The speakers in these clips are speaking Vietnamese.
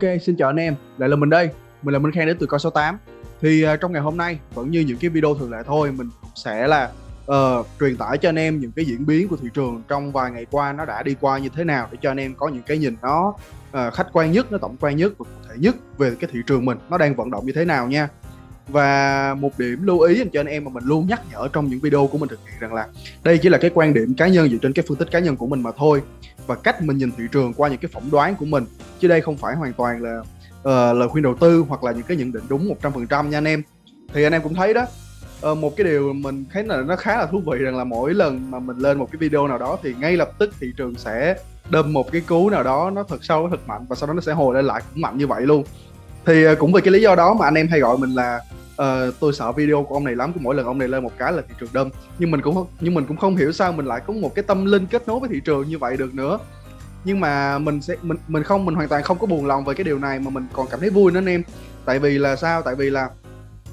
Ok, xin chào anh em, lại là mình đây. Mình là Minh Khang đến từ Coin68. Thì trong ngày hôm nay, vẫn như những cái video thường lệ thôi, mình cũng sẽ là truyền tải cho anh em những cái diễn biến của thị trường trong vài ngày qua nó đã đi qua như thế nào để cho anh em có những cái nhìn nó khách quan nhất, nó tổng quan nhất và cụ thể nhất về cái thị trường mình, nó đang vận động như thế nào nha. Và một điểm lưu ý cho anh em mà mình luôn nhắc nhở trong những video của mình thực hiện rằng là đây chỉ là cái quan điểm cá nhân dựa trên cái phân tích cá nhân của mình mà thôi, và cách mình nhìn thị trường qua những cái phỏng đoán của mình, chứ đây không phải hoàn toàn là lời khuyên đầu tư hoặc là những cái nhận định đúng 100% nha anh em. Thì anh em cũng thấy đó, một cái điều mình thấy là nó khá là thú vị rằng là mỗi lần mà mình lên một cái video nào đó thì ngay lập tức thị trường sẽ đâm một cái cú nào đó nó thật sâu, nó thật mạnh, và sau đó nó sẽ hồi lên lại cũng mạnh như vậy luôn. Thì cũng vì cái lý do đó mà anh em hay gọi mình là tôi sợ video của ông này lắm, cứ mỗi lần ông này lên một cái là thị trường đâm. Nhưng mình cũng không hiểu sao mình lại có một cái tâm linh kết nối với thị trường như vậy được nữa. Nhưng mà mình hoàn toàn không có buồn lòng về cái điều này, mà mình còn cảm thấy vui nữa anh em. Tại vì là sao? Tại vì là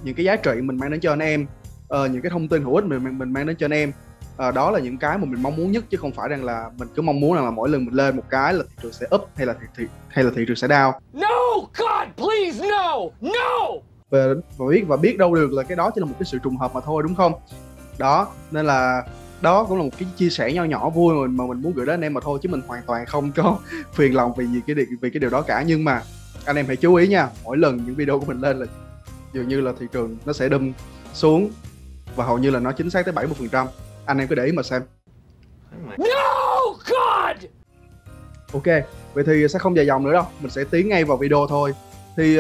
những cái giá trị mình mang đến cho anh em, những cái thông tin hữu ích mình mang đến cho anh em, đó là những cái mà mình mong muốn nhất, chứ không phải rằng là mình cứ mong muốn rằng là mỗi lần mình lên một cái là thị trường sẽ up hay là thị trường sẽ down. No God, please no. No. Và biết đâu được là cái đó chỉ là một cái sự trùng hợp mà thôi, đúng không? Đó, nên là đó cũng là một cái chia sẻ nho nhỏ vui mà mình muốn gửi đến anh em mà thôi, chứ mình hoàn toàn không có phiền lòng vì cái điều đó cả. Nhưng mà anh em hãy chú ý nha, mỗi lần những video của mình lên là dường như là thị trường nó sẽ đâm xuống, và hầu như là nó chính xác tới 70%. Anh em cứ để ý mà xem. No God! Ok, vậy thì sẽ không dài dòng nữa đâu, mình sẽ tiến ngay vào video thôi. Thì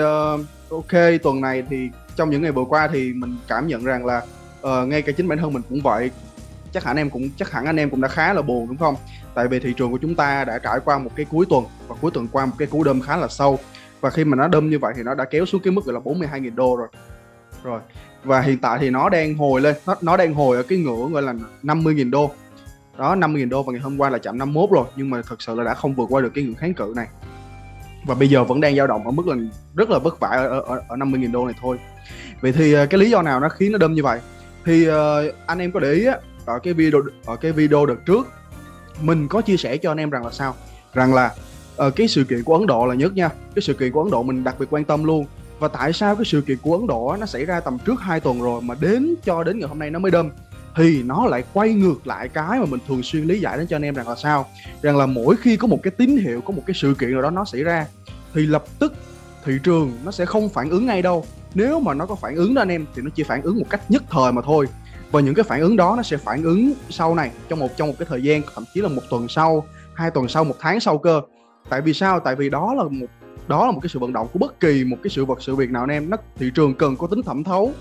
ok, tuần này thì trong những ngày vừa qua thì mình cảm nhận rằng là ngay cả chính bản thân mình cũng vậy. Chắc hẳn anh em cũng đã khá là buồn, đúng không? Tại vì thị trường của chúng ta đã trải qua một cái cuối tuần, và cuối tuần qua một cái cú đâm khá là sâu. Và khi mà nó đâm như vậy thì nó đã kéo xuống cái mức gọi là 42.000 đô rồi. Và hiện tại thì nó đang hồi lên, nó đang hồi ở cái ngưỡng gọi là 50.000 đô. Đó, 50.000 đô, và ngày hôm qua là chạm 51 rồi, nhưng mà thật sự là đã không vượt qua được cái ngưỡng kháng cự này. Và bây giờ vẫn đang dao động ở mức là rất là vất vả ở 50.000 đô này thôi. Vậy thì cái lý do nào nó khiến nó đâm như vậy? Thì anh em có để ý á, ở cái video đợt trước mình có chia sẻ cho anh em rằng là sao? Rằng là cái sự kiện của Ấn Độ là nhất nha. Cái sự kiện của Ấn Độ mình đặc biệt quan tâm luôn. Và tại sao cái sự kiện của Ấn Độ nó xảy ra tầm trước 2 tuần rồi mà cho đến ngày hôm nay nó mới đâm? Thì nó lại quay ngược lại cái mà mình thường xuyên lý giải đến cho anh em rằng là sao? Rằng là mỗi khi có một cái tín hiệu, có một cái sự kiện nào đó nó xảy ra thì lập tức thị trường nó sẽ không phản ứng ngay đâu. Nếu mà nó có phản ứng đó anh em thì nó chỉ phản ứng một cách nhất thời mà thôi. Và những cái phản ứng đó nó sẽ phản ứng sau này, trong một cái thời gian, thậm chí là 1 tuần sau, 2 tuần sau, 1 tháng sau cơ. Tại vì sao? Tại vì đó là một cái sự vận động của bất kỳ một cái sự việc nào anh em. Thị trường cần có tính thẩm thấu.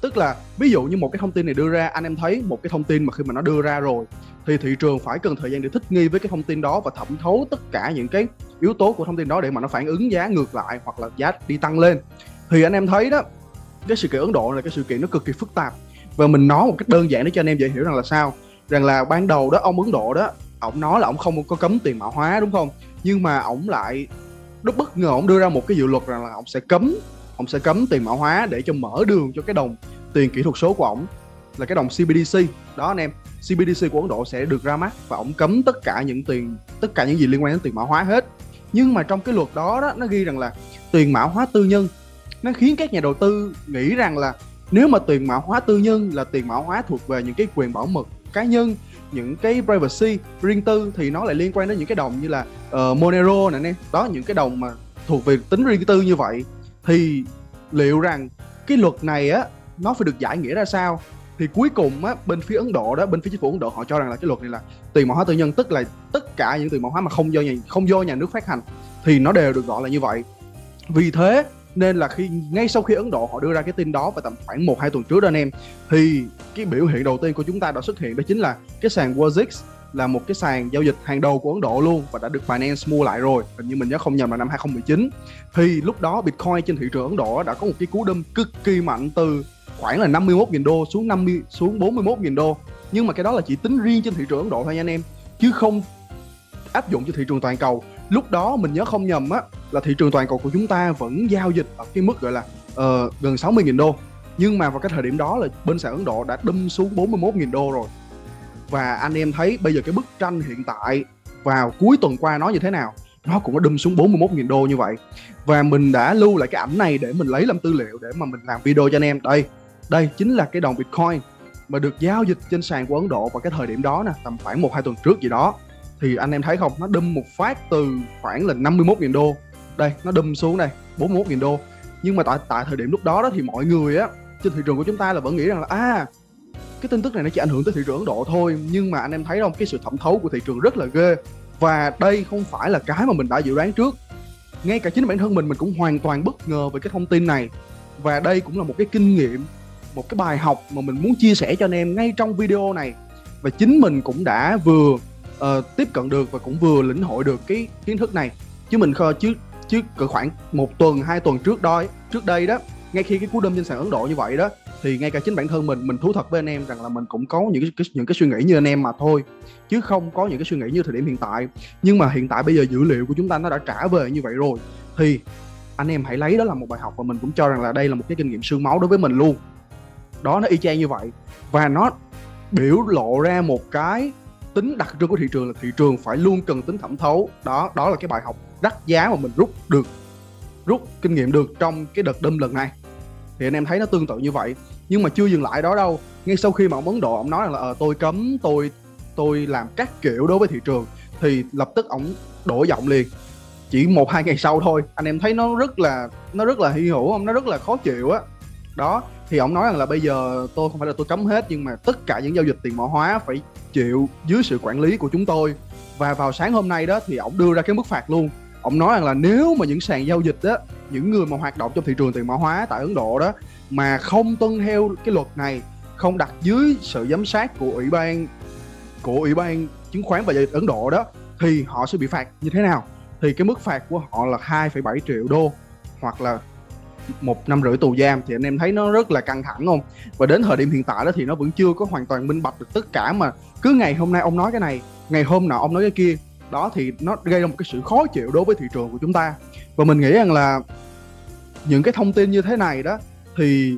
Tức là ví dụ như một cái thông tin này đưa ra, anh em thấy một cái thông tin mà khi mà nó đưa ra rồi thì thị trường phải cần thời gian để thích nghi với cái thông tin đó và thẩm thấu tất cả những cái yếu tố của thông tin đó để mà nó phản ứng giá ngược lại hoặc là giá đi tăng lên. Thì anh em thấy đó, cái sự kiện Ấn Độ là cái sự kiện nó cực kỳ phức tạp. Và mình nói một cách đơn giản để cho anh em dễ hiểu rằng là sao? Rằng là ban đầu đó, ông Ấn Độ đó, ổng nói là ổng không có cấm tiền mã hóa, đúng không? Nhưng mà ổng lại bất ngờ ổng đưa ra một cái dự luật rằng là ổng sẽ cấm tiền mã hóa để cho mở đường cho cái đồng tiền kỹ thuật số của ổng, là cái đồng CBDC. Đó anh em, CBDC của Ấn Độ sẽ được ra mắt và ổng cấm tất cả những gì liên quan đến tiền mã hóa hết. Nhưng mà trong cái luật đó nó ghi rằng là tiền mã hóa tư nhân, nó khiến các nhà đầu tư nghĩ rằng là nếu mà tiền mã hóa tư nhân là tiền mã hóa thuộc về những cái quyền bảo mật cá nhân, những cái privacy riêng tư, thì nó lại liên quan đến những cái đồng như là Monero này nè, đó, những cái đồng mà thuộc về tính riêng tư như vậy. Thì liệu rằng cái luật này á, nó phải được giải nghĩa ra sao? Thì cuối cùng á, bên phía Ấn Độ đó, bên phía chính phủ Ấn Độ, họ cho rằng là cái luật này là tiền mã hóa tư nhân, tức là tất cả những tiền mã hóa mà không do nhà nước phát hành thì nó đều được gọi là như vậy. Vì thế nên là ngay sau khi Ấn Độ họ đưa ra cái tin đó, và tầm khoảng 1-2 tuần trước đó anh em, thì cái biểu hiện đầu tiên của chúng ta đã xuất hiện, đó chính là cái sàn WorldX, là một cái sàn giao dịch hàng đầu của Ấn Độ luôn, và đã được Binance mua lại rồi, hình như mình nhớ không nhầm là năm 2019. Thì lúc đó Bitcoin trên thị trường Ấn Độ đã có một cái cú đâm cực kỳ mạnh, từ khoảng là 51.000 đô xuống 41.000 đô. Nhưng mà cái đó là chỉ tính riêng trên thị trường Ấn Độ thôi nha anh em, chứ không áp dụng cho thị trường toàn cầu. Lúc đó mình nhớ không nhầm á, là thị trường toàn cầu của chúng ta vẫn giao dịch ở cái mức gọi là gần 60.000 đô. Nhưng mà vào cái thời điểm đó là bên sàn Ấn Độ đã đâm xuống 41.000 đô rồi. Và anh em thấy bây giờ cái bức tranh hiện tại vào cuối tuần qua nó như thế nào? nó cũng đã đâm xuống 41.000 đô như vậy. Và mình đã lưu lại cái ảnh này để mình lấy làm tư liệu để mà mình làm video cho anh em. Đây, đây chính là cái đồng Bitcoin mà được giao dịch trên sàn của Ấn Độ vào cái thời điểm đó nè, tầm khoảng 1-2 tuần trước gì đó. Thì anh em thấy không, nó đâm một phát từ khoảng là 51.000 đô. Đây, nó đâm xuống đây, 41.000 đô. Nhưng mà tại thời điểm lúc đó thì mọi người á trên thị trường của chúng ta là vẫn nghĩ rằng là cái tin tức này nó chỉ ảnh hưởng tới thị trường Ấn Độ thôi. Nhưng mà anh em thấy không, cái sự thẩm thấu của thị trường rất là ghê. Và đây không phải là cái mà mình đã dự đoán trước. Ngay cả chính bản thân mình cũng hoàn toàn bất ngờ về cái thông tin này. Và đây cũng là một cái kinh nghiệm, một cái bài học mà mình muốn chia sẻ cho anh em ngay trong video này. Và chính mình cũng đã vừa tiếp cận được và cũng vừa lĩnh hội được cái kiến thức này. Chứ mình chứ cỡ khoảng 1-2 tuần trước đây đó, ngay khi cái cú đâm trên sàn Ấn Độ như vậy đó, thì ngay cả chính bản thân mình thú thật với anh em rằng là mình cũng có những cái suy nghĩ như anh em mà thôi, chứ không có những cái suy nghĩ như thời điểm hiện tại. Nhưng mà hiện tại bây giờ dữ liệu của chúng ta nó đã trả về như vậy rồi, thì anh em hãy lấy đó là một bài học. Và mình cũng cho rằng là đây là một cái kinh nghiệm xương máu đối với mình luôn. Đó, nó y chang như vậy. Và nó biểu lộ ra một cái tính đặc trưng của thị trường là thị trường phải luôn cần tính thẩm thấu. Đó là cái bài học đắt giá mà mình rút kinh nghiệm được trong cái đợt đâm lần này. Thì anh em thấy nó tương tự như vậy. Nhưng mà chưa dừng lại đó đâu. Ngay sau khi mà ông Ấn Độ ông nói rằng là tôi cấm, tôi làm các kiểu đối với thị trường, thì lập tức ông đổi giọng liền. Chỉ 1-2 ngày sau thôi. Anh em thấy nó rất là hy hữu không? Nó rất là khó chịu á. Đó, thì ông nói rằng là bây giờ tôi không phải là tôi cấm hết, nhưng mà tất cả những giao dịch tiền mã hóa phải chịu dưới sự quản lý của chúng tôi. Và vào sáng hôm nay đó thì ông đưa ra cái mức phạt luôn. Ông nói rằng là nếu mà những sàn giao dịch đó, những người mà hoạt động trong thị trường tiền mã hóa tại Ấn Độ đó mà không tuân theo cái luật này, không đặt dưới sự giám sát của Ủy ban chứng khoán và giao dịch Ấn Độ đó, thì họ sẽ bị phạt như thế nào? Thì cái mức phạt của họ là 2,7 triệu đô hoặc là 1 năm rưỡi tù giam. Thì anh em thấy nó rất là căng thẳng không? Và đến thời điểm hiện tại đó thì nó vẫn chưa có hoàn toàn minh bạch được tất cả, mà cứ ngày hôm nay ông nói cái này, ngày hôm nọ ông nói cái kia. Đó, thì nó gây ra một cái sự khó chịu đối với thị trường của chúng ta. Và mình nghĩ rằng là những cái thông tin như thế này đó thì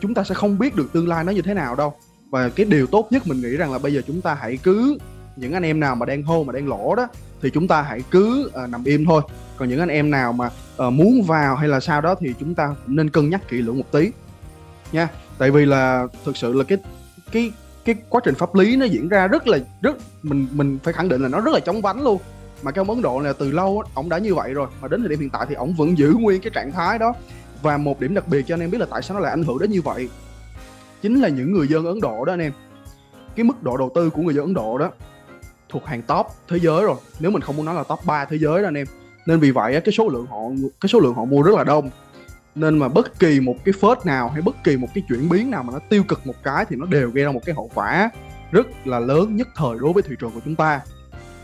chúng ta sẽ không biết được tương lai nó như thế nào đâu. Và cái điều tốt nhất mình nghĩ rằng là bây giờ chúng ta hãy cứ, những anh em nào mà đang hô mà đang lỗ đó thì chúng ta hãy cứ nằm im thôi. Còn những anh em nào mà muốn vào hay là sao đó thì chúng ta cũng nên cân nhắc kỹ lưỡng một tí nha. Tại vì là thực sự là cái quá trình pháp lý nó diễn ra rất mình phải khẳng định là nó rất là chóng vánh luôn. Mà cái ông Ấn Độ là từ lâu ổng đã như vậy rồi, mà đến thời điểm hiện tại thì ổng vẫn giữ nguyên cái trạng thái đó. Và một điểm đặc biệt cho anh em biết là tại sao nó lại ảnh hưởng đến như vậy, chính là những người dân Ấn Độ đó anh em. Cái mức độ đầu tư của người dân Ấn Độ đó thuộc hàng top thế giới rồi, nếu mình không muốn nói là top 3 thế giới đó anh em. Nên vì vậy cái số lượng họ mua rất là đông. Nên mà bất kỳ một cái phết nào hay bất kỳ một cái chuyển biến nào mà nó tiêu cực một cái thì nó đều gây ra một cái hậu quả rất là lớn nhất thời đối với thị trường của chúng ta.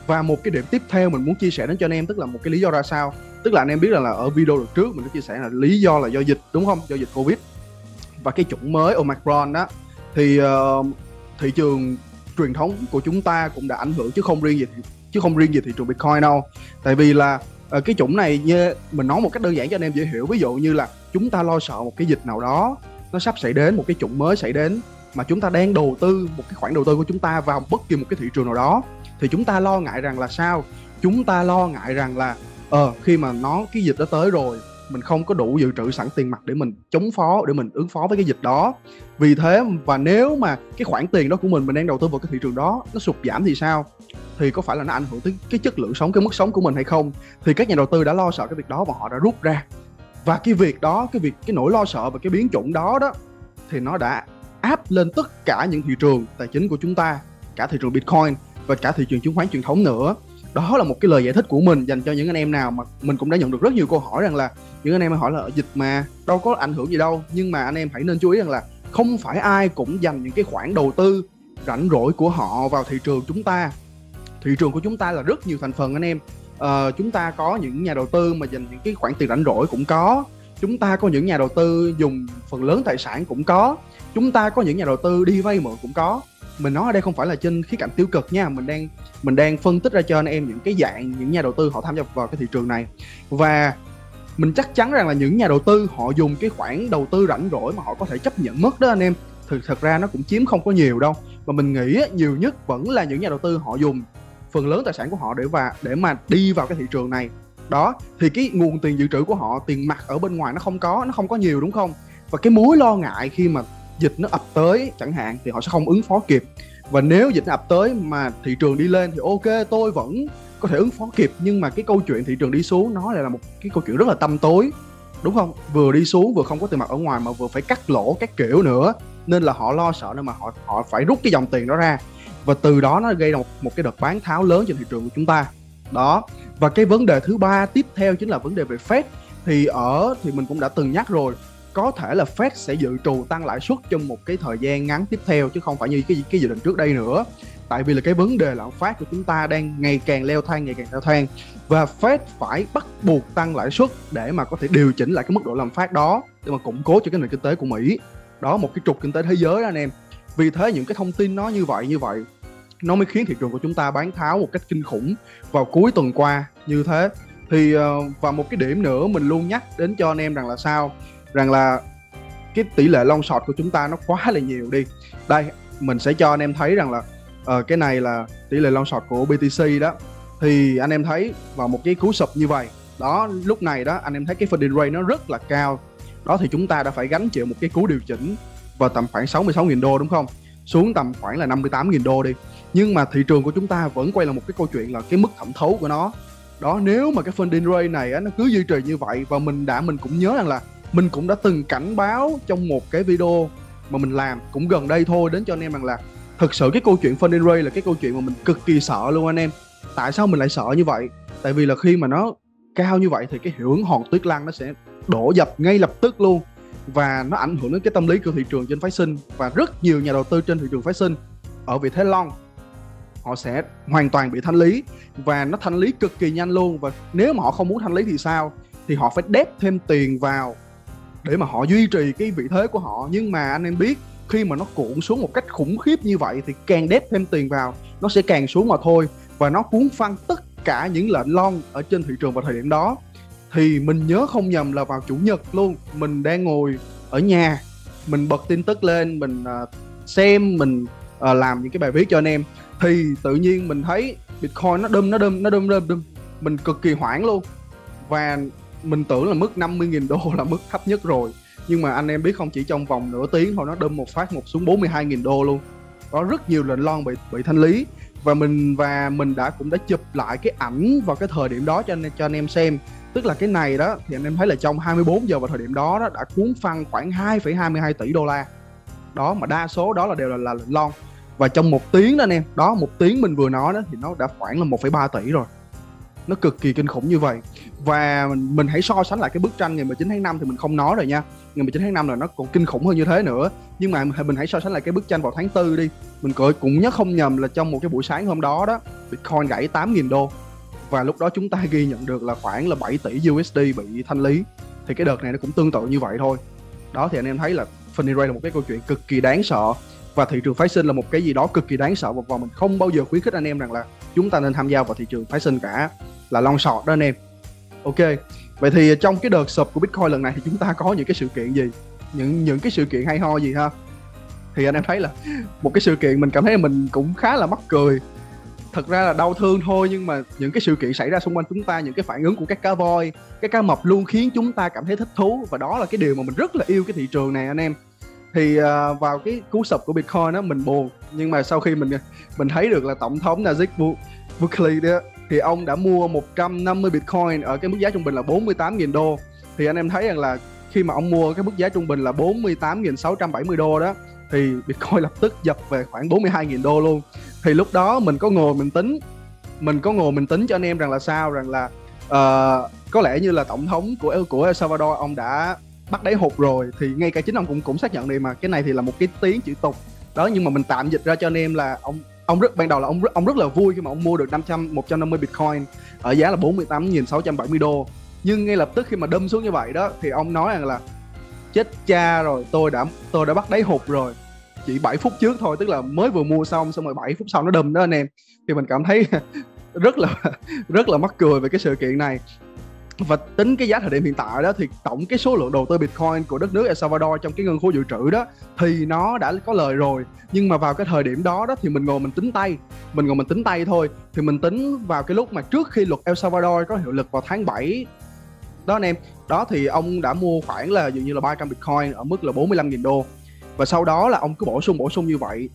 Và một cái điểm tiếp theo mình muốn chia sẻ đến cho anh em, tức là một cái lý do ra sao. Tức là anh em biết là ở video được trước mình đã chia sẻ là lý do là do dịch, đúng không? Do dịch Covid và cái chủng mới Omicron đó. Thì thị trường truyền thống của chúng ta cũng đã ảnh hưởng, chứ không riêng gì thị trường Bitcoin đâu. Tại vì là cái chủng này, như mình nói một cách đơn giản cho anh em dễ hiểu, ví dụ như là chúng ta lo sợ một cái dịch nào đó nó sắp xảy đến, một cái chủng mới xảy đến mà chúng ta đang đầu tư một cái khoản đầu tư của chúng ta vào bất kỳ một cái thị trường nào đó, thì chúng ta lo ngại rằng là sao? Chúng ta lo ngại rằng là khi mà cái dịch đã tới rồi, mình không có đủ dự trữ sẵn tiền mặt để mình chống phó, để mình ứng phó với cái dịch đó. Vì thế, và nếu mà cái khoản tiền đó của mình đang đầu tư vào cái thị trường đó nó sụt giảm thì sao? Thì có phải là nó ảnh hưởng tới cái chất lượng sống, cái mức sống của mình hay không? Thì các nhà đầu tư đã lo sợ cái việc đó và họ đã rút ra. Và cái việc đó, cái nỗi lo sợ và cái biến chủng đó thì nó đã áp lên tất cả những thị trường tài chính của chúng ta, cả thị trường Bitcoin và cả thị trường chứng khoán truyền thống nữa. Đó là một cái lời giải thích của mình dành cho những anh em nào mà mình cũng đã nhận được rất nhiều câu hỏi rằng là những anh em hỏi là dịch mà đâu có ảnh hưởng gì đâu. Nhưng mà anh em hãy nên chú ý rằng là không phải ai cũng dành những cái khoản đầu tư rảnh rỗi của họ vào thị trường chúng ta. Thị trường của chúng ta là rất nhiều thành phần anh em. Chúng ta có những nhà đầu tư mà dành những cái khoản tiền rảnh rỗi cũng có. Chúng ta có những nhà đầu tư dùng phần lớn tài sản cũng có. Chúng ta có những nhà đầu tư đi vay mượn cũng có. Mình nói ở đây không phải là trên khía cạnh tiêu cực nha, mình đang phân tích ra cho anh em những cái dạng, những nhà đầu tư họ tham gia vào cái thị trường này. Và mình chắc chắn rằng là những nhà đầu tư họ dùng cái khoản đầu tư rảnh rỗi mà họ có thể chấp nhận mất đó anh em, thật ra nó cũng chiếm không có nhiều đâu. Mà mình nghĩ nhiều nhất vẫn là những nhà đầu tư họ dùng phần lớn tài sản của họ để mà đi vào cái thị trường này. Đó, thì cái nguồn tiền dự trữ của họ, tiền mặt ở bên ngoài nó không có nhiều, đúng không? Và cái mối lo ngại khi mà dịch nó ập tới chẳng hạn thì họ sẽ không ứng phó kịp. Và nếu dịch nó ập tới mà thị trường đi lên thì ok, tôi vẫn có thể ứng phó kịp, nhưng mà cái câu chuyện thị trường đi xuống nó lại là một cái câu chuyện rất là tăm tối, đúng không? Vừa đi xuống vừa không có tiền mặt ở ngoài mà vừa phải cắt lỗ các kiểu nữa, nên là họ lo sợ nên mà họ phải rút cái dòng tiền đó ra, và từ đó nó gây ra một cái đợt bán tháo lớn trên thị trường của chúng ta. Đó, và cái vấn đề thứ ba tiếp theo chính là vấn đề về Fed. Thì mình cũng đã từng nhắc rồi, có thể là Fed sẽ dự trù tăng lãi suất trong một cái thời gian ngắn tiếp theo chứ không phải như cái dự định trước đây nữa, tại vì là cái vấn đề lạm phát của chúng ta đang ngày càng leo thang, và Fed phải bắt buộc tăng lãi suất để mà có thể điều chỉnh lại cái mức độ lạm phát đó để mà củng cố cho cái nền kinh tế của Mỹ. Đó, một cái trục kinh tế thế giới đó anh em. Vì thế những cái thông tin nó như vậy nó mới khiến thị trường của chúng ta bán tháo một cách kinh khủng vào cuối tuần qua như thế. Thì và một cái điểm nữa mình luôn nhắc đến cho anh em rằng là cái tỷ lệ long short của chúng ta nó quá là nhiều đi. Đây, mình sẽ cho anh em thấy rằng là cái này là tỷ lệ long short của BTC đó. Thì anh em thấy vào một cái cú sụp như vậy đó, lúc này đó anh em thấy cái funding rate nó rất là cao. Đó, thì chúng ta đã phải gánh chịu một cái cú điều chỉnh vào tầm khoảng 66.000 đô, đúng không? Xuống tầm khoảng là 58.000 đô đi. Nhưng mà thị trường của chúng ta vẫn quay lại một cái câu chuyện là cái mức thẩm thấu của nó. Đó, nếu mà cái funding rate này á, nó cứ duy trì như vậy, và mình cũng nhớ rằng là mình cũng đã từng cảnh báo trong một cái video mà mình làm cũng gần đây thôi đến cho anh em rằng là thực sự cái câu chuyện funding rate là cái câu chuyện mà mình cực kỳ sợ luôn anh em. Tại sao mình lại sợ như vậy? Tại vì là khi mà nó cao như vậy thì cái hiệu ứng hòn tuyết lăn nó sẽ đổ dập ngay lập tức luôn, và nó ảnh hưởng đến cái tâm lý của thị trường trên phái sinh, và rất nhiều nhà đầu tư trên thị trường phái sinh ở vị thế long họ sẽ hoàn toàn bị thanh lý, và nó thanh lý cực kỳ nhanh luôn. Và nếu mà họ không muốn thanh lý thì sao? Thì họ phải đép thêm tiền vào để mà họ duy trì cái vị thế của họ. Nhưng mà anh em biết, khi mà nó cuộn xuống một cách khủng khiếp như vậy thì càng đép thêm tiền vào nó sẽ càng xuống mà thôi, và nó cuốn phăng tất cả những lệnh long ở trên thị trường vào thời điểm đó. Thì mình nhớ không nhầm là vào chủ nhật luôn, mình đang ngồi ở nhà, mình bật tin tức lên, mình xem, mình làm những cái bài viết cho anh em, thì tự nhiên mình thấy Bitcoin nó đâm, mình cực kỳ hoảng luôn. Và mình tưởng là mức 50.000 đô là mức thấp nhất rồi, nhưng mà anh em biết không, chỉ trong vòng nửa tiếng thôi nó đâm một phát một xuống 42.000 đô luôn. Có rất nhiều lệnh long bị thanh lý, và mình cũng đã chụp lại cái ảnh vào cái thời điểm đó cho anh em xem. Tức là cái này đó thì anh em thấy là trong 24 giờ vào thời điểm đó, đã cuốn phăng khoảng 2,22 tỷ đô la. Đó, mà đa số đó đều là lệnh long. Và trong một tiếng đó anh em, đó một tiếng mình vừa nói đó thì nó đã khoảng là 1,3 tỷ rồi. Nó cực kỳ kinh khủng như vậy. Và mình hãy so sánh lại cái bức tranh ngày 19 tháng 5 thì mình không nói rồi nha. Ngày 19 tháng 5 là nó còn kinh khủng hơn như thế nữa. Nhưng mà mình hãy so sánh lại cái bức tranh vào tháng 4 đi. Mình cũng nhớ không nhầm là trong một cái buổi sáng hôm đó đó, Bitcoin gãy 8.000 đô. Và lúc đó chúng ta ghi nhận được là khoảng là 7 tỷ USD bị thanh lý. Thì cái đợt này nó cũng tương tự như vậy thôi. Đó, thì anh em thấy là funding rate là một cái câu chuyện cực kỳ đáng sợ, và thị trường phái sinh là một cái gì đó cực kỳ đáng sợ. Và mình không bao giờ khuyến khích anh em rằng là chúng ta nên tham gia vào thị trường phái sinh cả, là long short đó anh em. Ok, vậy thì trong cái đợt sụp của Bitcoin lần này thì chúng ta có những cái sự kiện gì, những cái sự kiện hay ho gì ha? Thì anh em thấy là một cái sự kiện mình cảm thấy là mình cũng khá là mắc cười, thật ra là đau thương thôi, nhưng mà những cái sự kiện xảy ra xung quanh chúng ta, những cái phản ứng của các cá voi, các cá mập luôn khiến chúng ta cảm thấy thích thú, và đó là cái điều mà mình rất là yêu cái thị trường này anh em. Thì vào cái cú sập của Bitcoin đó mình buồn, nhưng mà sau khi mình thấy được là tổng thống Nayib Bukele đó, thì ông đã mua 150 Bitcoin ở cái mức giá trung bình là 48.000 đô. Thì anh em thấy rằng là khi mà ông mua cái mức giá trung bình là 48.670 đô đó, thì Bitcoin lập tức dập về khoảng 42.000 đô luôn. Thì lúc đó mình có ngồi mình tính cho anh em rằng là có lẽ như là tổng thống của El Salvador ông đã bắt đáy hụt rồi, thì ngay cả chính ông cũng xác nhận này mà, cái này thì là một cái tiếng chữ tục đó. Nhưng mà mình tạm dịch ra cho anh em là ban đầu là ông rất là vui khi mà ông mua được 150 Bitcoin ở giá là 48.670 đô. Nhưng ngay lập tức khi mà đâm xuống như vậy đó thì ông nói rằng là chết cha rồi, tôi đã bắt đáy hụt rồi, chỉ 7 phút trước thôi, tức là mới vừa mua xong rồi 7 phút sau nó đâm đó anh em. Thì mình cảm thấy rất là mắc cười về cái sự kiện này. Và tính cái giá thời điểm hiện tại đó thì tổng cái số lượng đầu tư Bitcoin của đất nước El Salvador trong cái ngân khố dự trữ đó thì nó đã có lời rồi. Nhưng mà vào cái thời điểm đó thì mình ngồi mình tính tay, thôi. Thì mình tính vào cái lúc mà trước khi luật El Salvador có hiệu lực vào tháng 7 đó anh em. Đó thì ông đã mua khoảng là dường như là 300 Bitcoin ở mức là 45.000 đô. Và sau đó là ông cứ bổ sung như vậy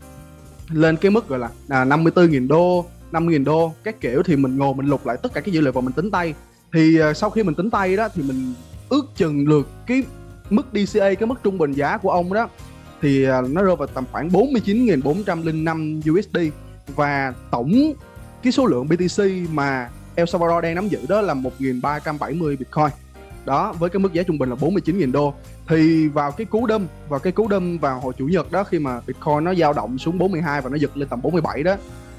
lên cái mức gọi là 54.000 đô, 5.000 đô các kiểu. Thì mình ngồi mình lục lại tất cả cái dữ liệu và mình tính tay. Thì sau khi mình tính tay đó thì mình ước chừng lượt cái mức DCA, cái mức trung bình giá của ông đó thì nó rơi vào tầm khoảng 49.405 USD. Và tổng cái số lượng BTC mà El Salvador đang nắm giữ đó là 1.370 Bitcoin. Đó, với cái mức giá trung bình là 49.000 đô. Thì vào cái cú đâm vào hồi chủ nhật đó, khi mà Bitcoin nó dao động xuống 42 và nó giật lên tầm 47 đó,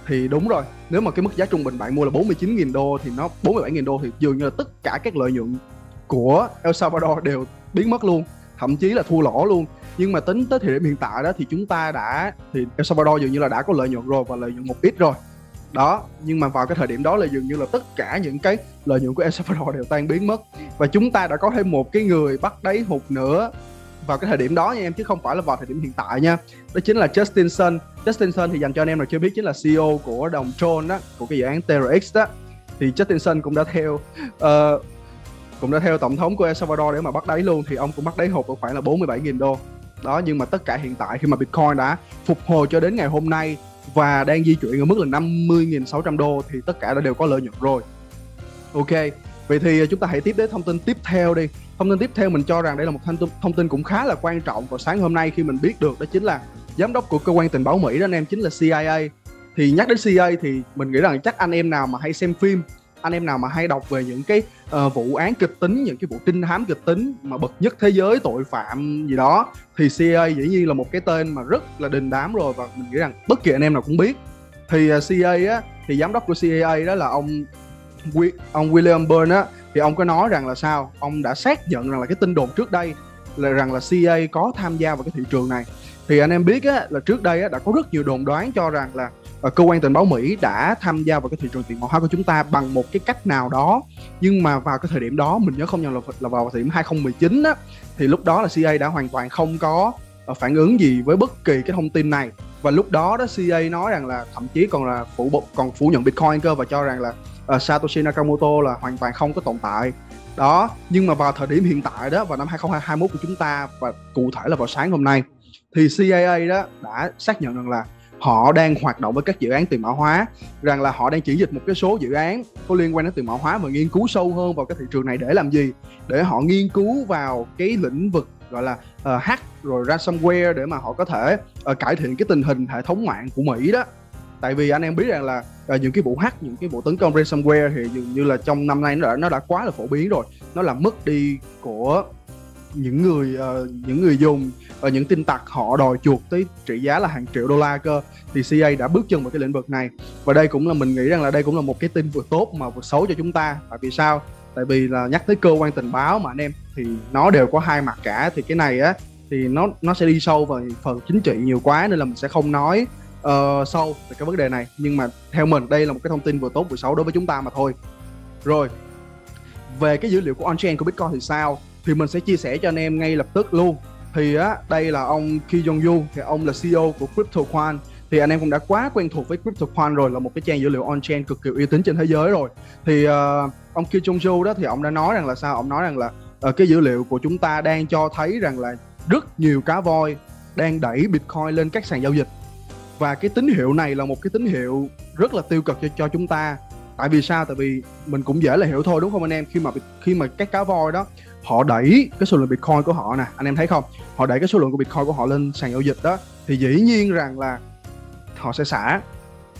thì đúng rồi, nếu mà cái mức giá trung bình bạn mua là 49.000 đô thì nó 47.000 đô, thì dường như là tất cả các lợi nhuận của El Salvador đều biến mất luôn, thậm chí là thua lỗ luôn. Nhưng mà tính tới thời điểm hiện tại đó thì El Salvador dường như là đã có lợi nhuận rồi, và lợi nhuận một ít rồi đó. Nhưng mà vào cái thời điểm đó là dường như là tất cả những cái lợi nhuận của El Salvador đều tan biến mất. Và chúng ta đã có thêm một cái người bắt đáy hụt nữa vào cái thời điểm đó nha em, chứ không phải là vào thời điểm hiện tại nha. Đó chính là Justin Sun. Justin Sun thì dành cho anh em nào chưa biết chính là CEO của đồng Tron đó, của cái dự án TRX đó. Thì Justin Sun cũng đã theo tổng thống của El Salvador để mà bắt đáy luôn. Thì ông cũng bắt đáy hụt khoảng là 47.000 đô. Đó, nhưng mà tất cả hiện tại khi mà Bitcoin đã phục hồi cho đến ngày hôm nay và đang di chuyển ở mức là 50.600 đô thì tất cả đã đều có lợi nhuận rồi. Ok, vậy thì chúng ta hãy tiếp đến thông tin tiếp theo đi. Thông tin tiếp theo mình cho rằng đây là một thông tin cũng khá là quan trọng vào sáng hôm nay khi mình biết được, đó chính là giám đốc của cơ quan tình báo Mỹ đó anh em, chính là CIA. Thì nhắc đến CIA thì mình nghĩ rằng chắc anh em nào mà hay xem phim, anh em nào mà hay đọc về những cái vụ án kịch tính, những cái vụ trinh thám kịch tính mà bậc nhất thế giới, tội phạm gì đó, thì CIA dĩ nhiên là một cái tên mà rất là đình đám rồi, và mình nghĩ rằng bất kỳ anh em nào cũng biết. Thì CIA á, thì giám đốc của CIA đó là ông William Burns á, thì ông có nói rằng là sao, ông đã xác nhận rằng là cái tin đồn trước đây là rằng là CIA có tham gia vào cái thị trường này. Thì anh em biết á, là trước đây á, đã có rất nhiều đồn đoán cho rằng là cơ quan tình báo Mỹ đã tham gia vào cái thị trường tiền mã hóa của chúng ta bằng một cái cách nào đó. Nhưng mà vào cái thời điểm đó, mình nhớ không nhầm là vào thời điểm 2019 á, thì lúc đó là CIA đã hoàn toàn không có phản ứng gì với bất kỳ cái thông tin này. Và lúc đó đó CIA nói rằng là thậm chí còn phủ nhận Bitcoin cơ, và cho rằng là Satoshi Nakamoto là hoàn toàn không có tồn tại đó. Nhưng mà vào thời điểm hiện tại đó, vào năm 2021 của chúng ta, và cụ thể là vào sáng hôm nay, thì CIA đó đã xác nhận rằng là họ đang hoạt động với các dự án tiền mã hóa, rằng là họ đang chỉ dịch một cái số dự án có liên quan đến tiền mã hóa và nghiên cứu sâu hơn vào cái thị trường này. Để làm gì? Để họ nghiên cứu vào cái lĩnh vực gọi là hack rồi ransomware, để mà họ có thể cải thiện cái tình hình hệ thống mạng của Mỹ đó. Tại vì anh em biết rằng là những cái vụ hack, những cái vụ tấn công ransomware thì dường như là trong năm nay nó đã quá là phổ biến rồi. Nó làm mất đi của những người dùng, những tin tặc họ đòi chuột tới trị giá là hàng triệu đô la cơ. Thì CIA đã bước chân vào cái lĩnh vực này, và đây cũng là mình nghĩ rằng là đây cũng là một cái tin vừa tốt mà vừa xấu cho chúng ta. Tại vì sao? Tại vì là nhắc tới cơ quan tình báo mà anh em, thì nó đều có hai mặt cả. Thì cái này á thì nó sẽ đi sâu vào phần chính trị nhiều quá, nên là mình sẽ không nói sâu về cái vấn đề này. Nhưng mà theo mình đây là một cái thông tin vừa tốt vừa xấu đối với chúng ta mà thôi. Rồi, về cái dữ liệu của on-chain của Bitcoin thì sao? Thì mình sẽ chia sẻ cho anh em ngay lập tức luôn. Thì á, đây là ông Ki Jong Yu, thì ông là CEO của CryptoQuant. Thì anh em cũng đã quá quen thuộc với CryptoQuant rồi, là một cái trang dữ liệu on-chain cực kỳ uy tín trên thế giới rồi. Thì ông Ki Jong Yu đó thì ông đã nói rằng là sao? Ông nói rằng là cái dữ liệu của chúng ta đang cho thấy rằng là rất nhiều cá voi đang đẩy Bitcoin lên các sàn giao dịch. Và cái tín hiệu này là một cái tín hiệu rất là tiêu cực cho chúng ta. Tại vì sao? Tại vì mình cũng dễ là hiểu thôi, đúng không anh em? Khi mà các cá voi đó họ đẩy cái số lượng Bitcoin của họ nè, anh em thấy không? Họ đẩy cái số lượng của Bitcoin của họ lên sàn giao dịch đó, thì dĩ nhiên rằng là họ sẽ xả.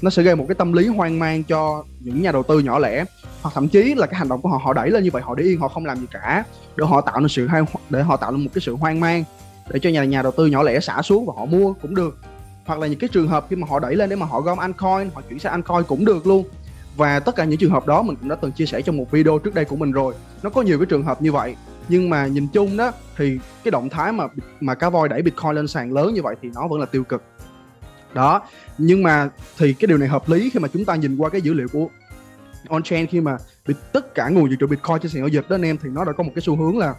Nó sẽ gây một cái tâm lý hoang mang cho những nhà đầu tư nhỏ lẻ, hoặc thậm chí là cái hành động của họ đẩy lên như vậy, họ để yên, họ không làm gì cả, để họ tạo nên một cái sự hoang mang, để cho nhà đầu tư nhỏ lẻ xả xuống và họ mua cũng được. Hoặc là những cái trường hợp khi mà họ đẩy lên để mà họ gom altcoin, họ chuyển sang altcoin cũng được luôn. Và tất cả những trường hợp đó mình cũng đã từng chia sẻ trong một video trước đây của mình rồi. Nó có nhiều cái trường hợp như vậy. Nhưng mà nhìn chung đó thì cái động thái mà cá voi đẩy Bitcoin lên sàn lớn như vậy thì nó vẫn là tiêu cực. Đó, nhưng mà thì cái điều này hợp lý khi mà chúng ta nhìn qua cái dữ liệu của on-chain, khi mà vì tất cả nguồn dự trữ Bitcoin trên sàn giao dịch đó anh em, thì nó đã có một cái xu hướng là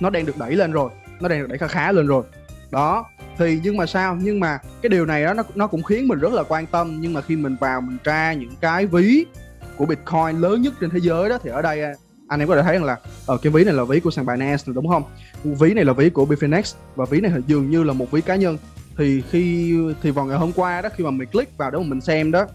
nó đang được đẩy lên rồi, nó đang được đẩy khá lên rồi đó. Thì nhưng mà sao, nhưng mà cái điều này đó nó cũng khiến mình rất là quan tâm. Nhưng mà khi mình vào mình tra những cái ví của Bitcoin lớn nhất trên thế giới đó, thì ở đây anh em có thể thấy rằng là cái ví này là ví của sàn Binance này, đúng không? Ví này là ví của Bitfinex, và ví này dường như là một ví cá nhân. Thì vào ngày hôm qua đó, khi mà mình click vào để mà mình xem đó,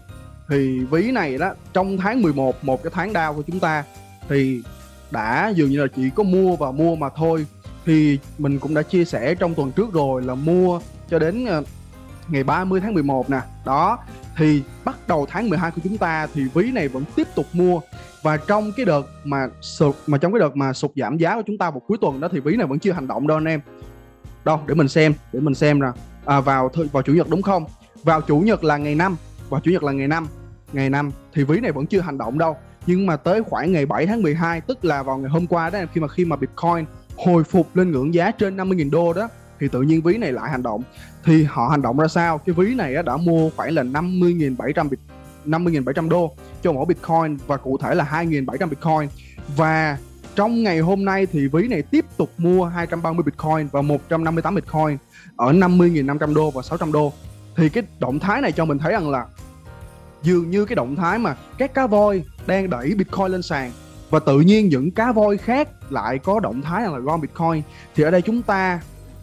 thì ví này đó trong tháng 11, một cái tháng down của chúng ta, thì đã dường như là chỉ có mua và mua mà thôi. Thì mình cũng đã chia sẻ trong tuần trước rồi là mua cho đến ngày 30 tháng 11 nè. Đó, thì bắt đầu tháng 12 của chúng ta thì ví này vẫn tiếp tục mua. Và trong cái đợt mà sụt giảm giá của chúng ta vào cuối tuần đó, thì ví này vẫn chưa hành động đâu anh em. Đâu, để mình xem nè. Vào chủ nhật đúng không? Vào chủ nhật là ngày 5. Ngày 5 thì ví này vẫn chưa hành động đâu. Nhưng mà tới khoảng ngày 7 tháng 12, tức là vào ngày hôm qua đó, khi mà Bitcoin hồi phục lên ngưỡng giá trên 50.000 đô đó, thì tự nhiên ví này lại hành động. Thì họ hành động ra sao? Cái ví này đã mua khoảng là 50.700 đô cho mỗi Bitcoin, và cụ thể là 2.700 Bitcoin. Và trong ngày hôm nay thì ví này tiếp tục mua 230 Bitcoin và 158 Bitcoin ở 50.500 đô và 600 đô. Thì cái động thái này cho mình thấy rằng là dường như cái động thái mà các cá voi đang đẩy Bitcoin lên sàn, và tự nhiên những cá voi khác lại có động thái là gom Bitcoin. Thì ở đây chúng ta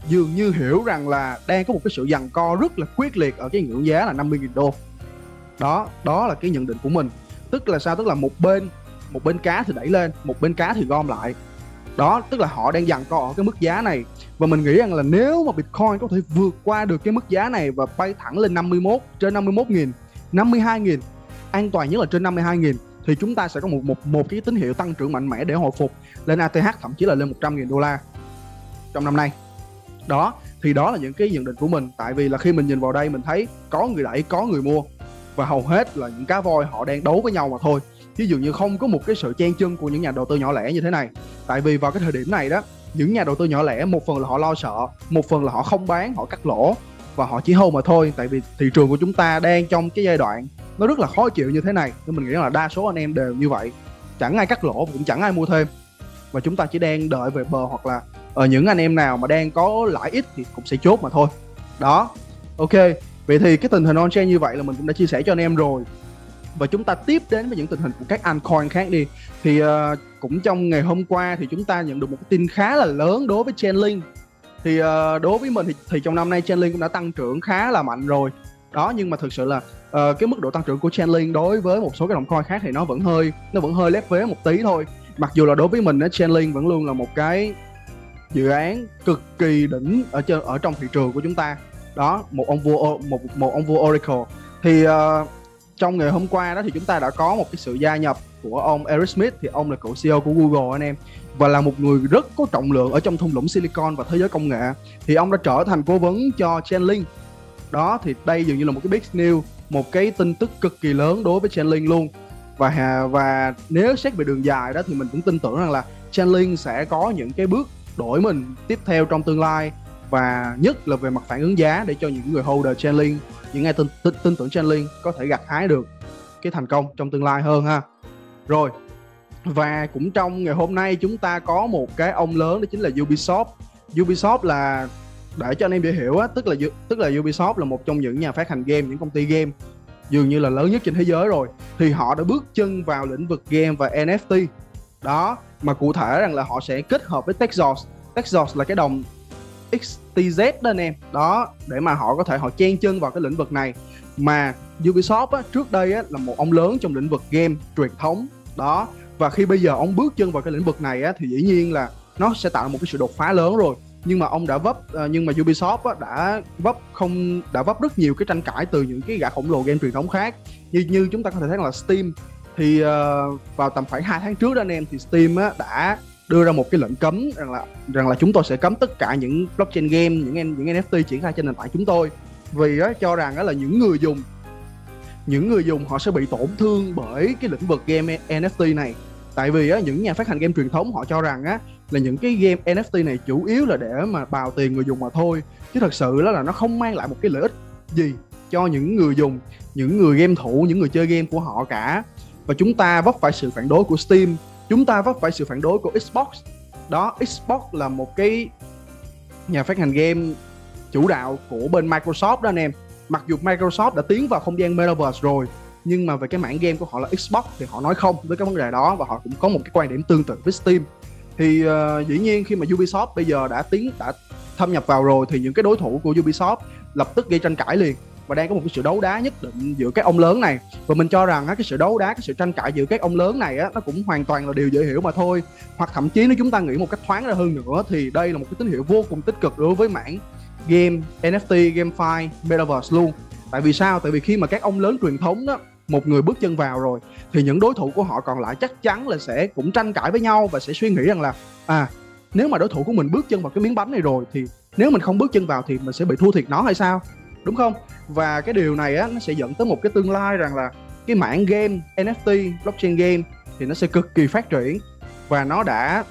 dường như hiểu rằng là đang có một cái sự giằng co rất là quyết liệt ở cái ngưỡng giá là 50.000 đô. Đó là cái nhận định của mình. Tức là sao? Tức là một bên cá thì đẩy lên, một bên cá thì gom lại. Đó, tức là họ đang giằng co ở cái mức giá này. Và mình nghĩ rằng là nếu mà Bitcoin có thể vượt qua được cái mức giá này và bay thẳng lên 51.000, 52.000, an toàn nhất là trên 52.000, thì chúng ta sẽ có một cái tín hiệu tăng trưởng mạnh mẽ để hồi phục lên ATH, thậm chí là lên 100.000 đô la trong năm nay. Đó, thì đó là những cái nhận định của mình. Tại vì là khi mình nhìn vào đây mình thấy có người đẩy, có người mua, và hầu hết là những cá voi họ đang đấu với nhau mà thôi, chứ dường như không có một cái sự chen chân của những nhà đầu tư nhỏ lẻ như thế này. Tại vì vào cái thời điểm này đó, những nhà đầu tư nhỏ lẻ một phần là họ lo sợ, một phần là họ không bán, họ cắt lỗ và họ chỉ hô mà thôi. Tại vì thị trường của chúng ta đang trong cái giai đoạn nó rất là khó chịu như thế này, nên mình nghĩ là đa số anh em đều như vậy, chẳng ai cắt lỗ và cũng chẳng ai mua thêm, và chúng ta chỉ đang đợi về bờ, hoặc là ở những anh em nào mà đang có lãi ít thì cũng sẽ chốt mà thôi. Đó, ok. Vậy thì cái tình hình on-chain như vậy là mình cũng đã chia sẻ cho anh em rồi, và chúng ta tiếp đến với những tình hình của các altcoin khác đi. Thì cũng trong ngày hôm qua thì chúng ta nhận được một cái tin khá là lớn đối với Chainlink. Thì đối với mình thì trong năm nay Chainlink cũng đã tăng trưởng khá là mạnh rồi. Đó, nhưng mà thực sự là cái mức độ tăng trưởng của Chainlink đối với một số cái đồng coin khác thì nó vẫn hơi lép vế một tí thôi. Mặc dù là đối với mình Chainlink vẫn luôn là một cái dự án cực kỳ đỉnh ở trong thị trường của chúng ta. Đó, một ông vua Oracle. Thì trong ngày hôm qua đó thì chúng ta đã có một cái sự gia nhập của ông Eric Schmidt. Thì ông là cựu CEO của Google anh em, và là một người rất có trọng lượng ở trong thung lũng Silicon và thế giới công nghệ. Thì ông đã trở thành cố vấn cho Chainlink. Đó, thì đây dường như là một cái big news, một cái tin tức cực kỳ lớn đối với Chainlink luôn. Và nếu xét về đường dài đó thì mình cũng tin tưởng rằng là Chainlink sẽ có những cái bước đổi mình tiếp theo trong tương lai, và nhất là về mặt phản ứng giá, để cho những người holder Chainlink, những ai tin tưởng Chainlink có thể gặt hái được cái thành công trong tương lai hơn ha. Rồi, và cũng trong ngày hôm nay chúng ta có một cái ông lớn, đó chính là Ubisoft. Ubisoft là, để cho anh em dễ hiểu á, tức là Ubisoft là một trong những nhà phát hành game, những công ty game dường như là lớn nhất trên thế giới rồi. Thì họ đã bước chân vào lĩnh vực game và NFT. Đó, mà cụ thể rằng là họ sẽ kết hợp với Tezos. Tezos là cái đồng XTZ đó anh em. Đó, để mà họ có thể họ chen chân vào cái lĩnh vực này. Mà Ubisoft á, trước đây á, là một ông lớn trong lĩnh vực game truyền thống. Đó, và khi bây giờ ông bước chân vào cái lĩnh vực này á, thì dĩ nhiên là nó sẽ tạo một cái sự đột phá lớn rồi. Nhưng mà Ubisoft đã vấp rất nhiều cái tranh cãi từ những cái gã khổng lồ game truyền thống khác. Như chúng ta có thể thấy là Steam. Thì vào tầm khoảng 2 tháng trước đó anh em, thì Steam đã đưa ra một cái lệnh cấm rằng là chúng tôi sẽ cấm tất cả những blockchain game, những NFT triển khai trên nền tảng chúng tôi, vì cho rằng là những người dùng họ sẽ bị tổn thương bởi cái lĩnh vực game NFT này. Tại vì những nhà phát hành game truyền thống họ cho rằng là những cái game NFT này chủ yếu là để mà bào tiền người dùng mà thôi, chứ thật sự là nó không mang lại một cái lợi ích gì cho những người dùng, những người game thủ, những người chơi game của họ cả. và chúng ta vấp phải sự phản đối của Steam, chúng ta vấp phải sự phản đối của Xbox. Đó, Xbox là một cái nhà phát hành game chủ đạo của bên Microsoft đó anh em. Mặc dù Microsoft đã tiến vào không gian Metaverse rồi, nhưng mà về cái mảng game của họ là Xbox thì họ nói không với cái vấn đề đó, và họ cũng có một cái quan điểm tương tự với Steam. Thì dĩ nhiên khi mà Ubisoft bây giờ đã thâm nhập vào rồi thì những cái đối thủ của Ubisoft lập tức gây tranh cãi liền, và đang có một cái sự đấu đá nhất định giữa các ông lớn này. Và mình cho rằng cái sự đấu đá, cái sự tranh cãi giữa các ông lớn này nó cũng hoàn toàn là điều dễ hiểu mà thôi. Hoặc thậm chí nếu chúng ta nghĩ một cách thoáng ra hơn nữa thì đây là một cái tín hiệu vô cùng tích cực đối với mảng game, NFT, GameFi, Metaverse luôn. Tại vì sao? Tại vì khi mà các ông lớn truyền thống đó, một người bước chân vào rồi thì những đối thủ của họ còn lại chắc chắn là sẽ cũng tranh cãi với nhau và sẽ suy nghĩ rằng là nếu mà đối thủ của mình bước chân vào cái miếng bánh này rồi thì nếu mình không bước chân vào thì mình sẽ bị thua thiệt nó hay sao? Đúng không? Và cái điều này nó sẽ dẫn tới một cái tương lai rằng là cái mảng game, NFT, blockchain game thì nó sẽ cực kỳ phát triển, và nó đã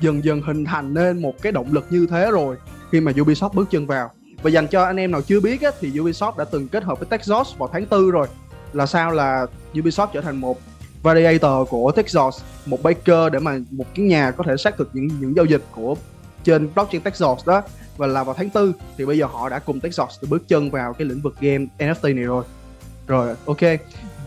dần dần hình thành nên một cái động lực như thế rồi khi mà Ubisoft bước chân vào. Và dành cho anh em nào chưa biết thì Ubisoft đã từng kết hợp với Tezos vào tháng 4 rồi. Là sao? Là Ubisoft trở thành một validator của Tezos, một baker để mà một cái nhà có thể xác thực những giao dịch của trên blockchain Tezos đó. Và là vào tháng 4 thì bây giờ họ đã cùng Tezos bước chân vào cái lĩnh vực game NFT này rồi. Rồi, ok.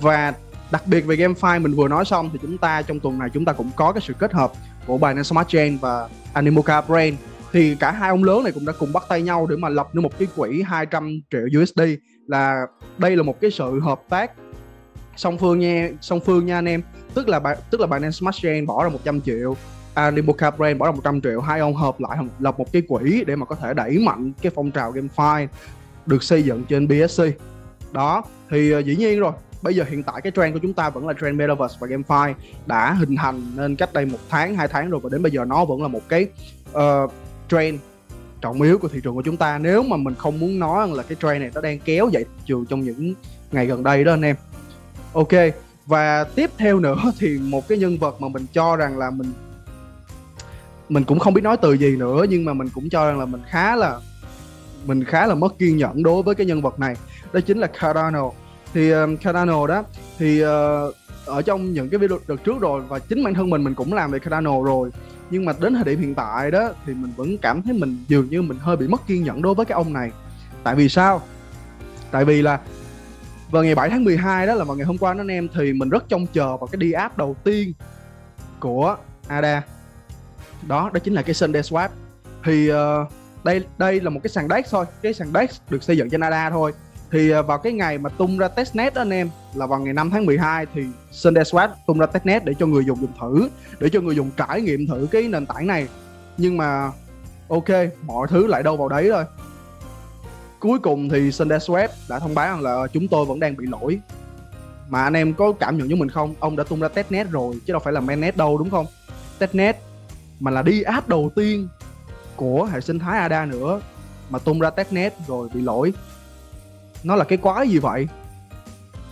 Và đặc biệt về GameFi mình vừa nói xong thì chúng ta trong tuần này chúng ta cũng có cái sự kết hợp của Binance Smart Chain và Animoca Brain. Thì cả hai ông lớn này cũng đã cùng bắt tay nhau để mà lập nên một cái quỹ 200 triệu USD. Là đây là một cái sự hợp tác song phương nha anh em. Tức là Binance Smart Chain bỏ ra 100 triệu, Animoca Brain bỏ ra 100 triệu, hai ông hợp lại lập một cái quỹ để mà có thể đẩy mạnh cái phong trào GameFi được xây dựng trên BTC. Đó, thì dĩ nhiên rồi, bây giờ hiện tại cái trend của chúng ta vẫn là trend Metaverse và GameFi đã hình thành nên cách đây 1 tháng, 2 tháng rồi, và đến bây giờ nó vẫn là một cái trend trọng yếu của thị trường của chúng ta. Nếu mà mình không muốn nói là cái trend này nó đang kéo dậy thị trường trong những ngày gần đây đó anh em. Ok, và tiếp theo nữa thì một cái nhân vật mà mình cho rằng là mình cũng không biết nói từ gì nữa, nhưng mà mình cũng cho rằng là mình khá là mất kiên nhẫn đối với cái nhân vật này, đó chính là Cardano. Thì Cardano đó thì ở trong những cái video đợt trước rồi, và chính bản thân mình cũng làm về Cardano rồi, nhưng mà đến thời điểm hiện tại đó thì mình vẫn cảm thấy mình dường như mình hơi bị mất kiên nhẫn đối với cái ông này. Tại vì sao? Tại vì là vào ngày 7 tháng 12 đó, là vào ngày hôm qua đó anh em, thì mình rất trông chờ vào cái DApp đầu tiên của ADA. Đó chính là cái SundaeSwap. Thì đây là một cái sàn DEX thôi, cái sàn DEX được xây dựng trên ADA thôi. Thì vào cái ngày mà tung ra testnet đó anh em, là vào ngày 5 tháng 12 thì SundaeSwap tung ra testnet để cho người dùng thử, để cho người dùng trải nghiệm thử cái nền tảng này. Nhưng mà ok, mọi thứ lại đâu vào đấy thôi. Cuối cùng thì SundaeSwap đã thông báo rằng là chúng tôi vẫn đang bị lỗi. Mà anh em có cảm nhận với mình không? Ông đã tung ra testnet rồi chứ đâu phải là mainnet đâu, đúng không? Testnet mà là DApp đầu tiên của hệ sinh thái ADA nữa, mà tung ra testnet rồi bị lỗi. Nó là cái quái gì vậy?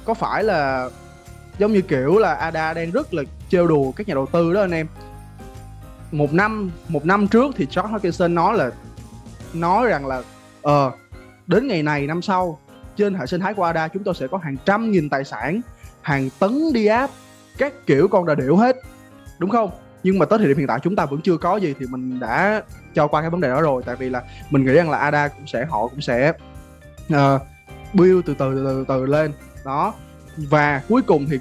Có phải là giống như kiểu là ADA đang rất là trêu đùa các nhà đầu tư đó anh em. Một năm trước thì George Hawkinson nói rằng là đến ngày này năm sau, trên hệ sinh thái của ADA chúng tôi sẽ có hàng trăm nghìn tài sản, hàng tấn DApp, các kiểu con đà điểu hết, đúng không? Nhưng mà tới thời điểm hiện tại chúng ta vẫn chưa có gì, thì mình đã cho qua cái vấn đề đó rồi. Tại vì là mình nghĩ rằng là ADA cũng sẽ build từ từ lên đó. Và cuối cùng thì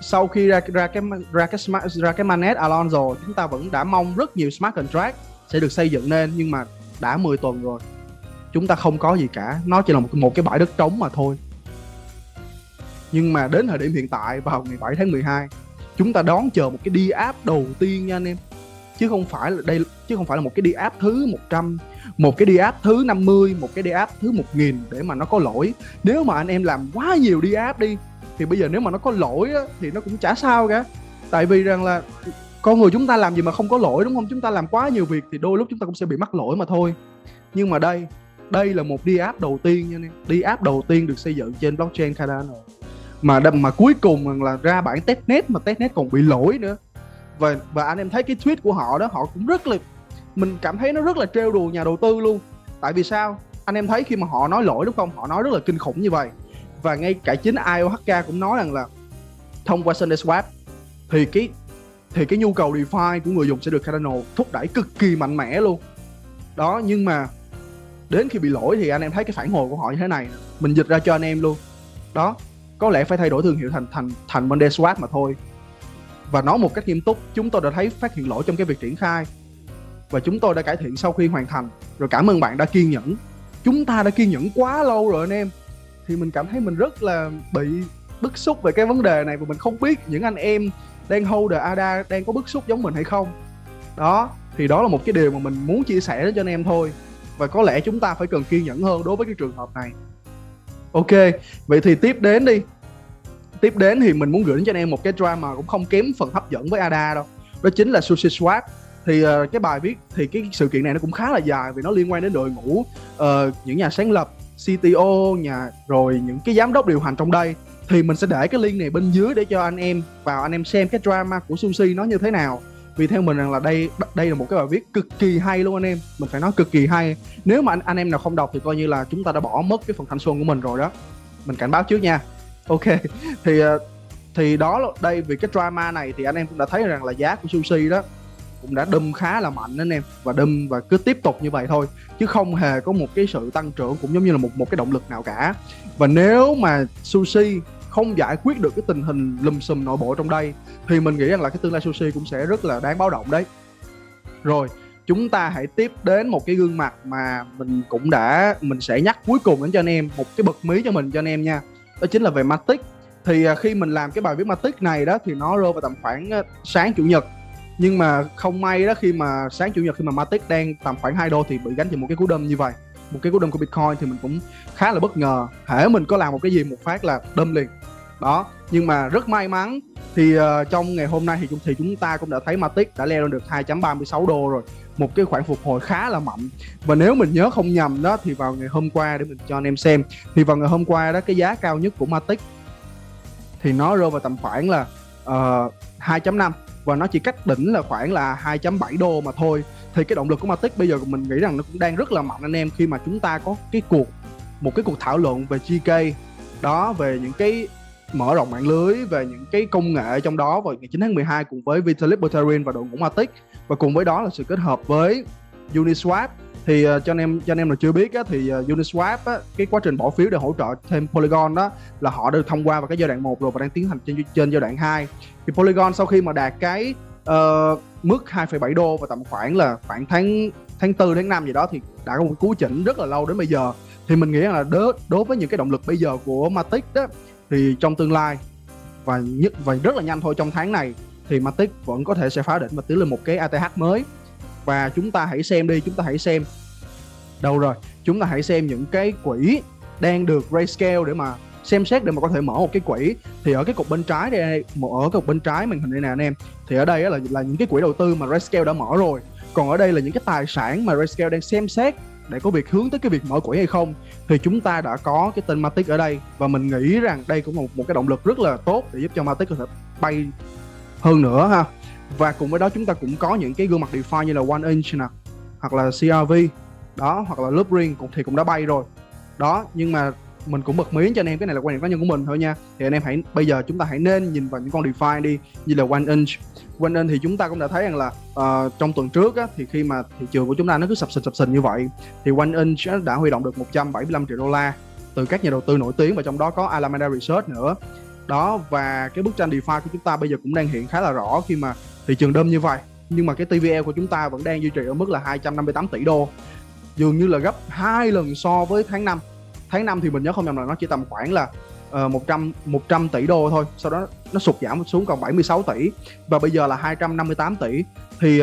sau khi ra cái mainnet Alonso, chúng ta vẫn đã mong rất nhiều smart contract sẽ được xây dựng nên, nhưng mà đã 10 tuần rồi chúng ta không có gì cả, nó chỉ là một cái bãi đất trống mà thôi. Nhưng mà đến thời điểm hiện tại vào ngày 7 tháng 12 chúng ta đón chờ một cái DApp đầu tiên nha anh em, chứ không phải là một cái DApp thứ 100, một cái DApp thứ 50, một cái DApp thứ 1000 để mà nó có lỗi. Nếu mà anh em làm quá nhiều DApp đi thì bây giờ nếu mà nó có lỗi á, thì nó cũng chả sao cả. Tại vì rằng là con người chúng ta làm gì mà không có lỗi, đúng không? Chúng ta làm quá nhiều việc thì đôi lúc chúng ta cũng sẽ bị mắc lỗi mà thôi. Nhưng mà đây là một DApp đầu tiên nha anh em. DApp đầu tiên được xây dựng trên blockchain Cardano mà cuối cùng là ra bản testnet mà testnet còn bị lỗi nữa. Và anh em thấy cái tweet của họ đó, họ cũng mình cảm thấy nó rất là trêu đùa nhà đầu tư luôn. Tại vì sao? Anh em thấy khi mà họ nói lỗi, đúng không? Họ nói rất là kinh khủng như vậy. Và ngay cả chính IOHK cũng nói rằng là thông qua SundaeSwap thì cái nhu cầu DeFi của người dùng sẽ được Cardano thúc đẩy cực kỳ mạnh mẽ luôn. Đó, nhưng mà đến khi bị lỗi thì anh em thấy cái phản hồi của họ như thế này, mình dịch ra cho anh em luôn. Đó, có lẽ phải thay đổi thương hiệu thành SundaeSwap mà thôi. Và nói một cách nghiêm túc, chúng tôi đã thấy phát hiện lỗi trong cái việc triển khai và chúng tôi đã cải thiện sau khi hoàn thành. Rồi cảm ơn bạn đã kiên nhẫn. Chúng ta đã kiên nhẫn quá lâu rồi anh em. Thì mình cảm thấy mình rất là bị bức xúc về cái vấn đề này, và mình không biết những anh em đang holder ADA đang có bức xúc giống mình hay không. Đó, thì đó là một cái điều mà mình muốn chia sẻ đến cho anh em thôi. Và có lẽ chúng ta phải cần kiên nhẫn hơn đối với cái trường hợp này. Ok, vậy thì tiếp đến đi. Tiếp đến thì mình muốn gửi đến cho anh em một cái drama cũng không kém phần hấp dẫn với ADA đâu. Đó chính là SushiSwap. Thì cái bài viết, thì cái sự kiện này nó cũng khá là dài vì nó liên quan đến đội ngũ những nhà sáng lập, CTO, rồi những cái giám đốc điều hành trong đây. Thì mình sẽ để cái link này bên dưới để cho anh em vào anh em xem cái drama của Sushi nó như thế nào. Vì theo mình rằng là đây là một cái bài viết cực kỳ hay luôn anh em. Mình phải nói cực kỳ hay. Nếu mà anh em nào không đọc thì coi như là chúng ta đã bỏ mất cái phần thanh xuân của mình rồi đó. Mình cảnh báo trước nha. Ok, thì đó, đây vì cái drama này thì anh em cũng đã thấy rằng là giá của Sushi đó cũng đã đâm khá là mạnh anh em. Và đâm và cứ tiếp tục như vậy thôi, chứ không hề có một cái sự tăng trưởng cũng giống như là một cái động lực nào cả. Và nếu mà Sushi không giải quyết được cái tình hình lùm xùm nội bộ trong đây thì mình nghĩ rằng là cái tương lai Sushi cũng sẽ rất là đáng báo động đấy. Rồi, chúng ta hãy tiếp đến một cái gương mặt mà mình sẽ nhắc cuối cùng đến cho anh em, một cái bật mí cho mình cho anh em nha. Đó chính là về Matic. Thì khi mình làm cái bài viết Matic này đó thì nó rơi vào tầm khoảng sáng Chủ nhật. Nhưng mà không may đó, khi mà sáng Chủ nhật khi mà Matic đang tầm khoảng 2 đô thì bị gánh chịu một cái cú đâm như vậy. Một cái cú đâm của Bitcoin thì mình cũng khá là bất ngờ. Hễ mình có làm một cái gì một phát là đâm liền. Đó, nhưng mà rất may mắn thì trong ngày hôm nay thì chúng ta cũng đã thấy Matic đã leo lên được 2.36 đô rồi. Một cái khoản phục hồi khá là mạnh. Và nếu mình nhớ không nhầm đó thì vào ngày hôm qua, để mình cho anh em xem, thì vào ngày hôm qua đó cái giá cao nhất của Matic thì nó rơi vào tầm khoảng là 2.5 và nó chỉ cách đỉnh là khoảng là 2.7 đô mà thôi. Thì cái động lực của Matic bây giờ mình nghĩ rằng nó cũng đang rất là mạnh anh em, khi mà chúng ta có một cái cuộc thảo luận về GK đó, về những cái mở rộng mạng lưới, về những cái công nghệ trong đó vào ngày 9 tháng 12 cùng với Vitalik Buterin và đội ngũ Matic, và cùng với đó là sự kết hợp với Uniswap. Thì cho anh em là chưa biết á, thì Uniswap á, cái quá trình bỏ phiếu để hỗ trợ thêm Polygon đó là họ đã được thông qua vào cái giai đoạn 1 rồi và đang tiến hành trên giai đoạn 2. Thì Polygon sau khi mà đạt cái mức 2,7 đô và tầm khoảng là khoảng tháng 4 tháng 5 gì đó thì đã có một cú chỉnh rất là lâu đến bây giờ. Thì mình nghĩ là đối với những cái động lực bây giờ của Matic đó thì trong tương lai và rất là nhanh thôi, trong tháng này thì Matic vẫn có thể sẽ phá đỉnh và tiến lên một cái ATH mới. Và chúng ta hãy xem đi, chúng ta hãy xem đâu rồi, chúng ta hãy xem những cái quỹ đang được Rayscale để mà xem xét để mà có thể mở một cái quỹ. Thì ở cái cục bên trái đây, ở cục bên trái màn hình đây nè anh em, thì ở đây là những cái quỹ đầu tư mà Rayscale đã mở rồi, còn ở đây là những cái tài sản mà Rayscale đang xem xét để có việc hướng tới cái việc mở quỹ hay không. Thì chúng ta đã có cái tên Matic ở đây và mình nghĩ rằng đây cũng là một cái động lực rất là tốt để giúp cho Matic có thể bay hơn nữa ha. Và cùng với đó chúng ta cũng có những cái gương mặt DeFi như là 1inch nè, hoặc là CRV đó, hoặc là Loop Ring cũng thì cũng đã bay rồi đó. Nhưng mà mình cũng bật mí cho anh em, cái này là quan điểm cá nhân của mình thôi nha. Thì anh em hãy, bây giờ chúng ta hãy nên nhìn vào những con DeFi đi, như là 1inch thì chúng ta cũng đã thấy rằng là trong tuần trước á, thì khi mà thị trường của chúng ta nó cứ sập sình như vậy thì 1inch đã huy động được 175 triệu đô la từ các nhà đầu tư nổi tiếng và trong đó có Alameda Research nữa đó. Và cái bức tranh DeFi của chúng ta bây giờ cũng đang hiện khá là rõ khi mà thị trường đâm như vậy, nhưng mà cái TVL của chúng ta vẫn đang duy trì ở mức là 258 tỷ đô, dường như là gấp 2 lần so với tháng 5. Tháng 5 thì mình nhớ không nhầm là nó chỉ tầm khoảng là 100 tỷ đô thôi, sau đó nó sụt giảm xuống còn 76 tỷ và bây giờ là 258 tỷ. Thì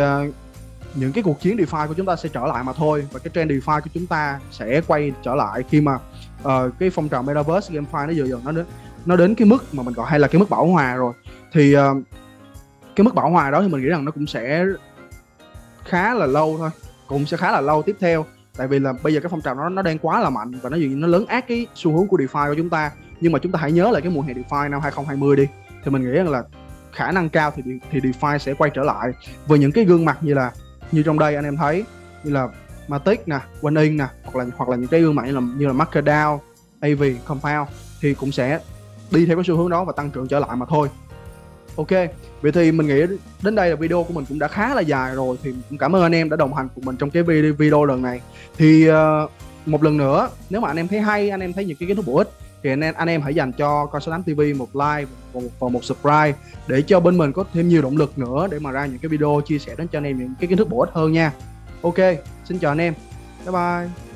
những cái cuộc chiến DeFi của chúng ta sẽ trở lại mà thôi, và cái trend DeFi của chúng ta sẽ quay trở lại khi mà cái phong trào Metaverse, GameFi nó dần nó đến cái mức mà mình gọi hay là cái mức bão hòa rồi. Thì cái mức bão hòa đó thì mình nghĩ rằng nó cũng sẽ khá là lâu thôi, cũng sẽ khá là lâu tiếp theo. Tại vì là bây giờ cái phong trào nó đang quá là mạnh và nó lấn át cái xu hướng của DeFi của chúng ta. Nhưng mà chúng ta hãy nhớ lại cái mùa hè DeFi năm 2020 đi, thì mình nghĩ rằng là khả năng cao thì DeFi sẽ quay trở lại với những cái gương mặt như trong đây anh em thấy, như là Matic nè, Winning nè, hoặc là những cái gương mặt như là MarketDAO, AV, Compound thì cũng sẽ đi theo cái xu hướng đó và tăng trưởng trở lại mà thôi. Ok, vậy thì mình nghĩ đến đây là video của mình cũng đã khá là dài rồi. Thì cũng cảm ơn anh em đã đồng hành cùng mình trong cái video lần này. Thì một lần nữa, nếu mà anh em thấy hay, anh em thấy những cái kiến thức bổ ích, thì anh em hãy dành cho Coin68 TV một like và một subscribe, để cho bên mình có thêm nhiều động lực nữa để mà ra những cái video chia sẻ đến cho anh em những cái kiến thức bổ ích hơn nha. Ok, xin chào anh em, bye bye.